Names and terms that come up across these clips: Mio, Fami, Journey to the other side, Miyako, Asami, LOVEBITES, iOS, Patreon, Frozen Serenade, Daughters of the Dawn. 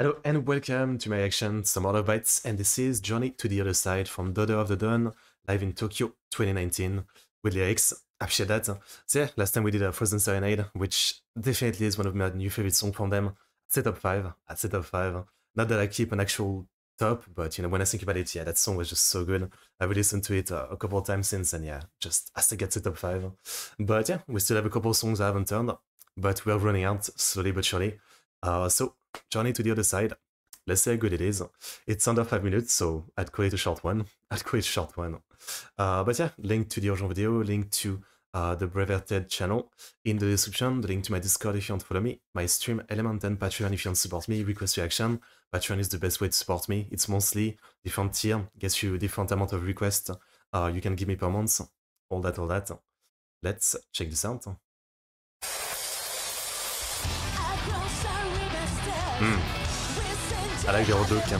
Hello and welcome to my action, some LOVEBITES, and this is Journey to the Other Side from Daughters of the Dawn, live in Tokyo 2019, with lyrics. Appreciate that. So yeah, last time we did a Frozen Serenade, which definitely is one of my new favorite songs from them. I'd say top 5. Not that I keep an actual top, but you know, when I think about it, yeah, that song was just so good. I've listened to it a couple of times since, and yeah, just has to get to top 5. But yeah, we still have a couple of songs I haven't turned, but we're running out slowly but surely. So Journey to the Other Side, let's see how good it is. It's under 5 minutes, so I'd call it a short one. But yeah, link to the original video, link to the Breverted channel in the description, the link to my Discord if you want to follow me, my stream Element and Patreon if you want to support me, request reaction. Patreon is the best way to support me. It's monthly, different tier, gets you a different amount of requests you can give me per month, all that. Let's check this out. I like the old look. Okay.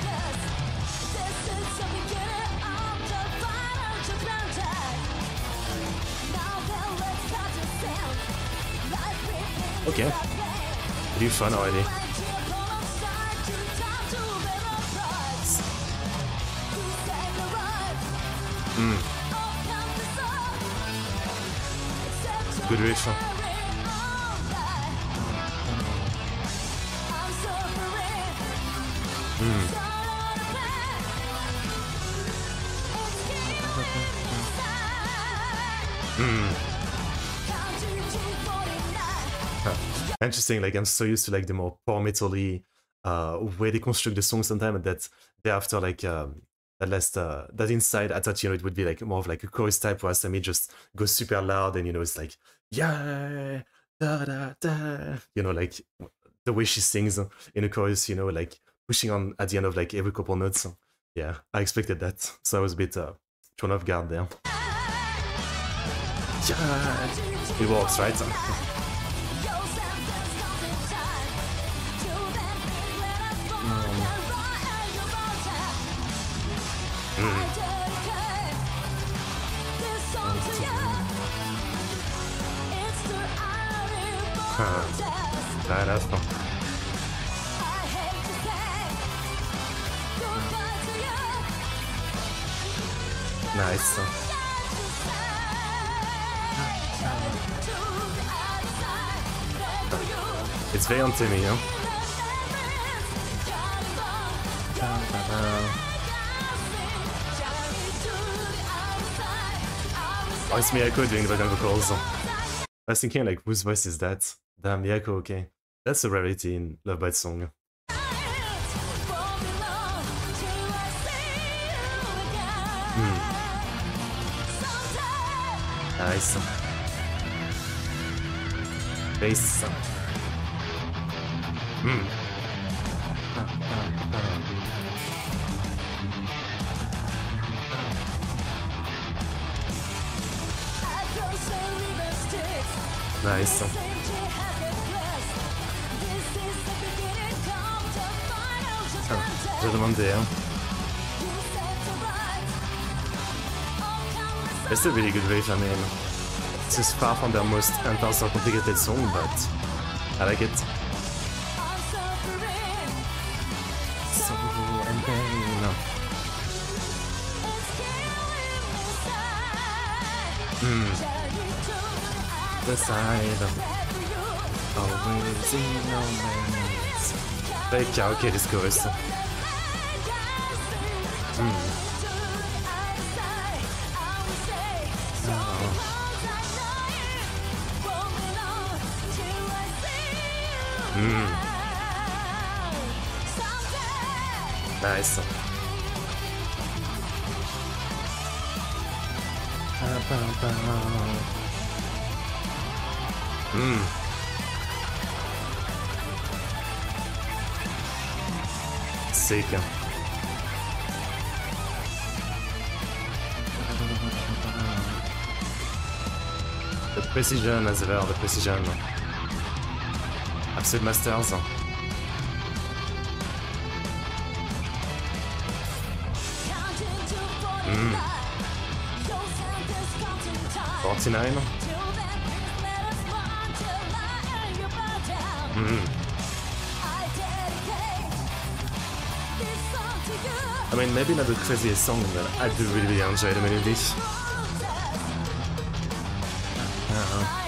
Pretty fun already. Good riff. Interesting, like I'm so used to like the more power metal-y way they construct the song sometimes, that thereafter like that inside I thought, you know, it would be like more of like a chorus type where Asami just goes super loud and, you know, it's like yeah da da da, you know, like the way she sings in a chorus, you know, like pushing on at the end of like every couple notes. Yeah, I expected that, so I was a bit thrown off guard there. Yeah, it works, right? That's not. Nice. It's very on Timmy, huh? Oh, it's Miyako doing the vocal calls. I was thinking, like, whose voice is that? Damn, Miyako, okay. That's a rarity in LOVEBITES song. Nice. Bass. Nice. Je demandais, hein. It's a really good riff, I mean, this is far from their most intense or complicated song, but I like it. So, and then, no. The side of always in your hands. Very karaoke, this chorus. Nice. Sick. The precision as well, the precision. Absolute masters. Mm. 49. I mean, maybe not the craziest song, but I do really enjoy the melodies. I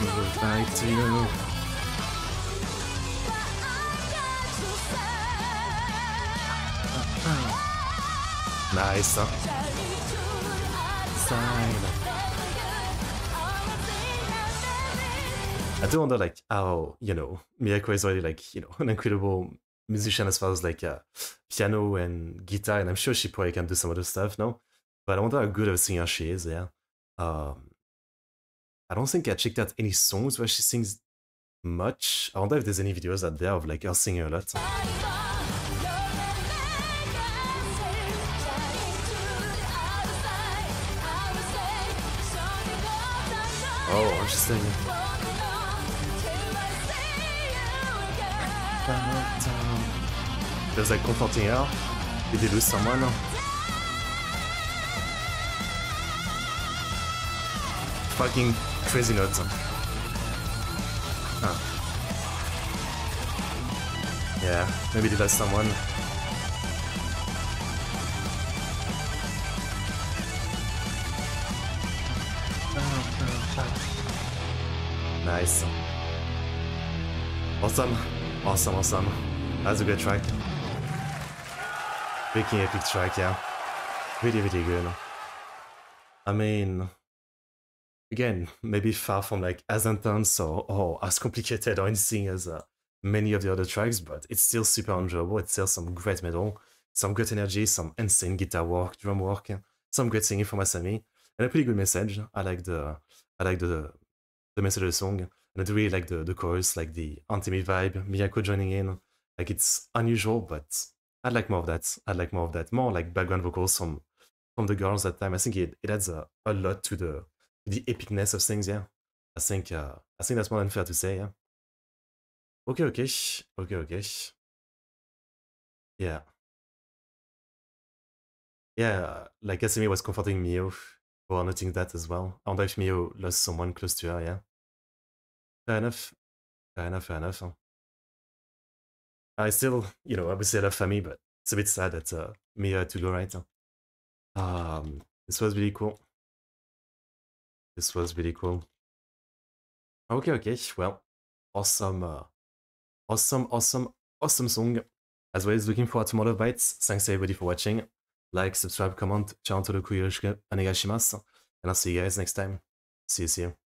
would like to know. Nice song. I do wonder, like, how, you know, Miyako is already, like, you know, an incredible musician as far as, like, piano and guitar, and I'm sure she probably can do some other stuff, no? But I wonder how good of a singer she is, yeah. I don't think I checked out any songs where she sings much. I wonder if there's any videos out there of, like, her singing a lot. Oh, interesting. There's like comforting her. Did they lose someone? Fucking crazy notes. Huh. Yeah, maybe they lost someone. Nice. Awesome. Awesome, awesome. That's a good track. Freaking epic track, yeah. Really, really good. I mean, again, maybe far from like as intense or as complicated or anything as many of the other tracks, but it's still super enjoyable. It's still some great metal, some great energy, some insane guitar work, drum work, some great singing from Asami, and a pretty good message. I like the message of the song. And I do really like the chorus, like the anime vibe, Miyako joining in. Like, it's unusual, but I'd like more of that. I'd like more of that. More like background vocals from the girls that time. I think it adds a lot to the epicness of things, yeah. I think that's more than fair to say, yeah. Okay. Yeah. Yeah, like Asami was comforting Mio for noting that as well. I wonder if Mio lost someone close to her, yeah. Fair enough. I still, you know, obviously I love Fami, but it's a bit sad that Mia had to go, right? This was really cool. Okay. Well, awesome song. As well as looking forward to more LOVEBITES. Thanks everybody for watching. Like, subscribe, comment, channel to the Kuyoshika Onegaishimasu. And I'll see you guys next time. See you.